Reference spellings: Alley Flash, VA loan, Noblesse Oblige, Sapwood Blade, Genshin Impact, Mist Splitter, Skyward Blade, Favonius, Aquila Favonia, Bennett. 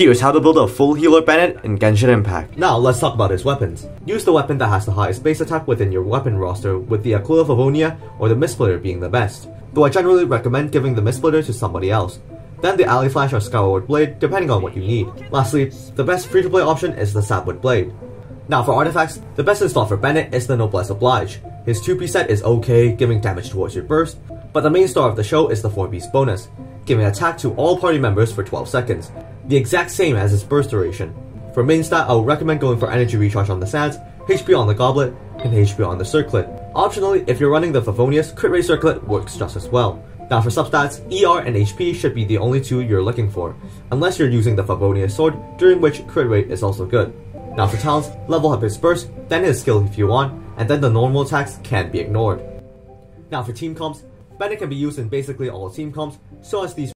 Here's how to build a full healer Bennett in Genshin Impact. Now let's talk about his weapons. Use the weapon that has the highest base attack within your weapon roster, with the Aquila Favonia or the Mist Splitter being the best, though I generally recommend giving the Mist Splitter to somebody else. Then the Alley Flash or Skyward Blade, depending on what you need. Lastly, the best free-to-play option is the Sapwood Blade. Now for artifacts, the best install for Bennett is the Noblesse Oblige. His 2p set is okay, giving damage towards your burst, but the main star of the show is the 4B's bonus, giving attack to all party members for 12 seconds, the exact same as its burst duration. For main stat, I would recommend going for energy recharge on the sads, HP on the goblet, and HP on the circlet. Optionally, if you're running the Favonius, crit rate circlet works just as well. Now for substats, ER and HP should be the only two you're looking for, unless you're using the Favonius sword, during which crit rate is also good. Now for talents, level up his burst, then his skill if you want, and then the normal attacks can't be ignored. Now for team comps, Bennett can be used in basically all team comps, so as these